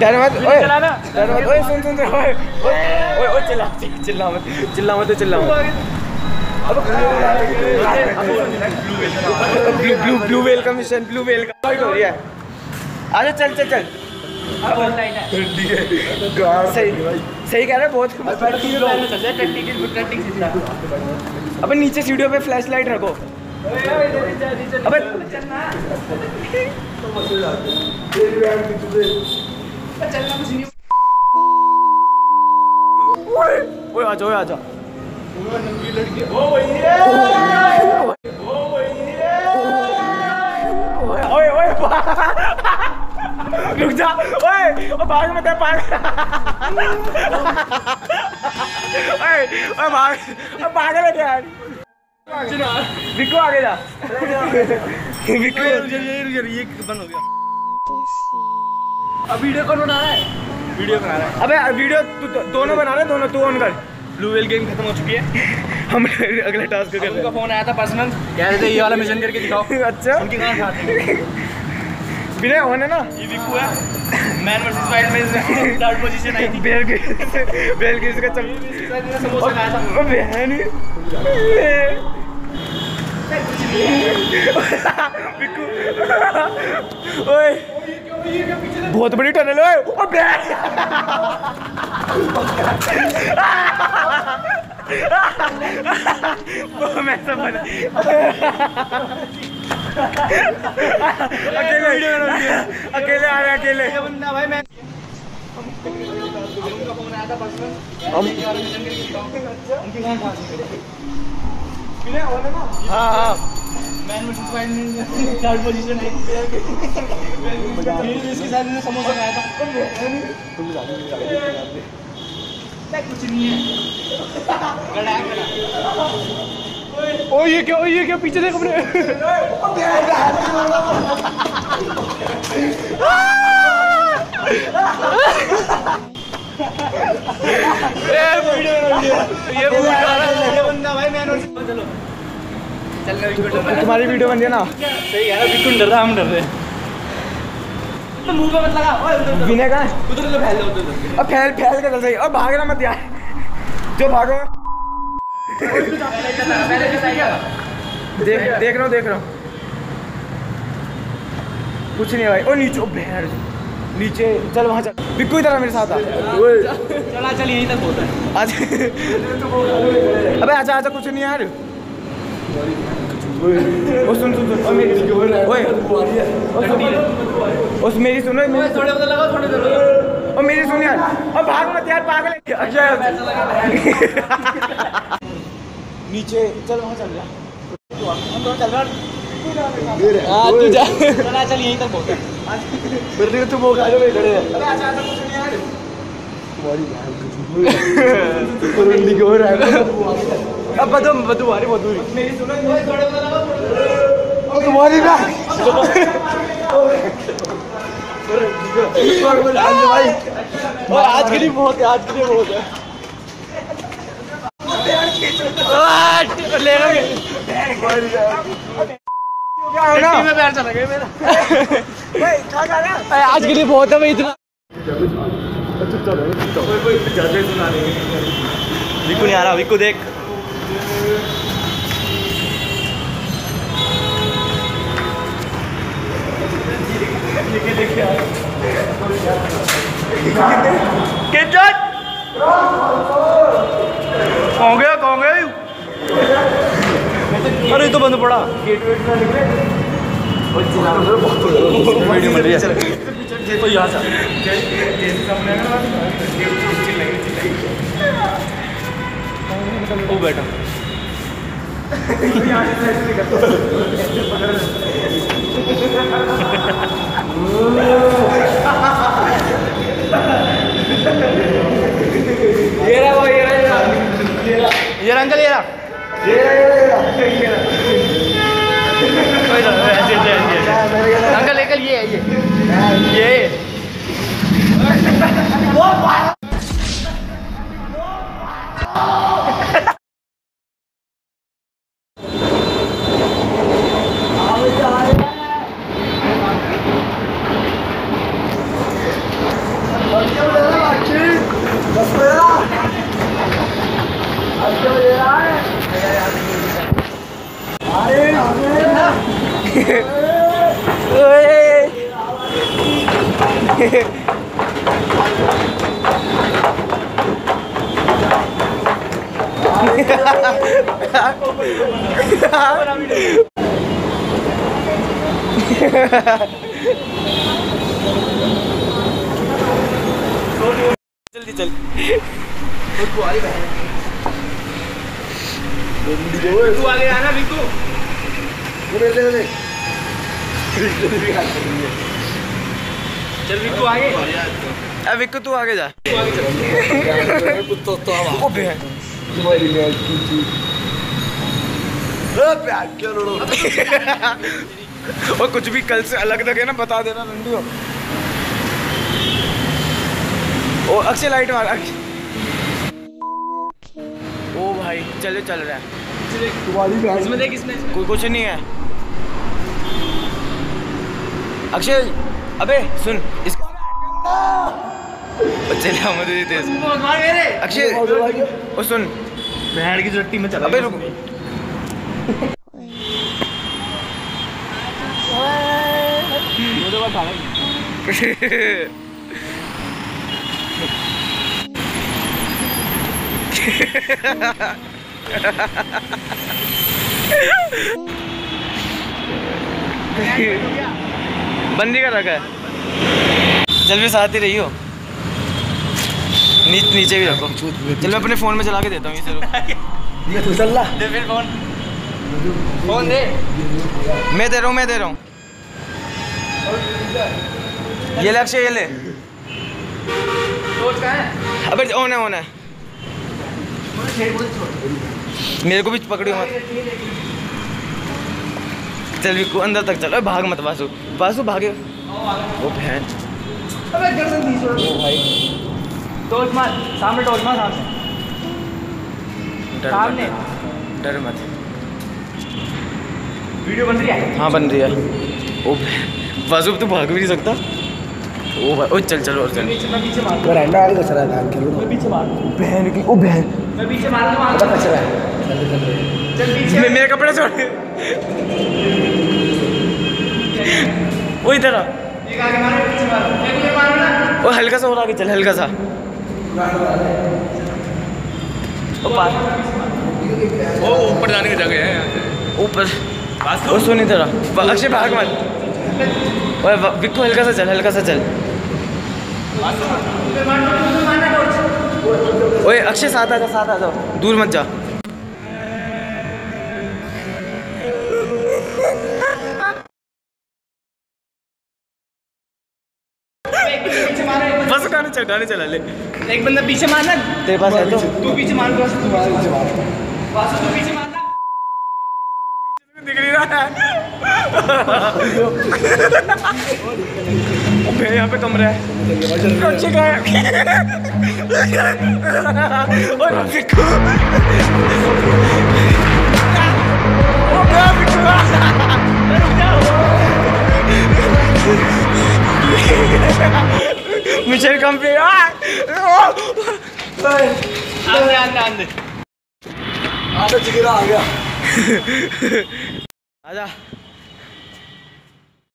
ओए सुन सुन ओए चिल्ला मत अब चल सही कह रहा है बहुत अब नीचे सीढ़ियों पे फ्लैश लाइट रखो। अब ओए आजा रुक जा भाग मत भाग विक्कू आगे जा ये बंद हो गया। अब वीडियो कौन बना रहा है? अबे वीडियो दोनों बना रहे दोनों तू ऑन कर। ब्लू वेल गेम खत्म हो चुकी है। हम अगला टास्क कर उनका फोन आया था पर्सनल कह रहे थे ये वाला मिशन करके दिखाओ। अच्छा उनकी कहां था बिना होने ना ये विक्कू है मैन वर्सेस वाइल्ड में थर्ड पोजीशन आई थी। बेल के इसका चल समोसा खाया था वो बहन विक्कू ओए ये क्या पीछे बहुत बड़ी टनल है ओ बहन मैं सब बना अकेले आ रहे अकेले बंदा भाई मैं उनका फोन आया था पर्सनल उनकी कहां था बिना होने ना। हां मैन वर्सेस वाइल्ड में थर्ड पोजीशन आई थी। इसके साथ ने समोसा खाया था तुम जाने कुछ नहीं है गड़ा। ओए ये क्या पीछे देखो अपने तुम्हारी वीडियो बन गया ना सही है ना बिल्कुल डर रहा हम डर रहे मुंह पे मत लगा बिना का उधर फैल कर सही और भागना मत यार जो भागो देख रहा हूँ कुछ नहीं भाई। ओ नीचे चल वहाँ चल विक्कू इधर मेरे साथ आ चल यहीं तक होता है आज। अबे आजा कुछ नहीं यार ओ सुन मेरी सुन यार अब भाग मत यार पागल अक्षय नीचे चल वहाँ चल जा तू जा चल यहीं तक होता है तुम वो खड़े हैं अब तुम्हारी मेरी सुनो तुम्हारी आज के लिए बहुत है ले में प्यार चला गया मेरा भाई आज के लिए बहुत है भाई इतना विक्कू नहीं आ रहा। विक्कू देख कौन गया अरे तो बंद पड़ा गेटवेट ना निकले और चला वीडियो बन रही है तो यहां से जैसे सामने आना चिल्लाई वो बैठा यहां से ऐसे करता ये अंकल ये जल्दी चल तू आगे आना विकू चल विकू आगे अब विकू तू आगे जा और कुछ भी कल से अलग लगे ना बता देना नंदी हो। ओ अक्षय लाइट मार अक्षय। ओ भाई चलो चल रहा है इसमें देख इसमें कोई कुछ नहीं है अक्षय अबे सुन इसको अक्षय ओ सुन भैंड की रट्टी में चला अबे रुक बंदी का रखा है जल्दी साथ ही रही हो नीचे भी रखो चल मैं अपने फोन में चला के देता हूँ ये दे फिर फोन दे मैं दे रहा हूँ ये ले अक्षय ये ले अबे होना है मेरे को भी पकड़ो मत चल विक्कू अंदर तक चल भाग मत बासु भागे वो भैन अबे भाई टोच मार सामने सामने डर मत वीडियो बन रही है हाँ बन रही है ओ बाजू तू भाग भी नहीं सकता ओ भाई ओ चल चलो और चल बहन की ओ बहन मैं पीछे मार दूंगा चल पीछे मेरे कपड़े छोड़ वो इधर आ वो हल्का सा और आगे चल हल्का सा वो ऊपर जाने की जगह है ऊपर वो सुन इधर अक्षय भाग मत विक्कू हल्का सा चल ओए अक्षय साथ आ जाओ दूर मत जा गाने चला ले एक बंदा पीछे मारना तेरे पास है तो तू पीछे मार तू पीछे मारना दिख नहीं रहा है मेरे यहाँ पे कमरा है मिशन कंप्लीट आजा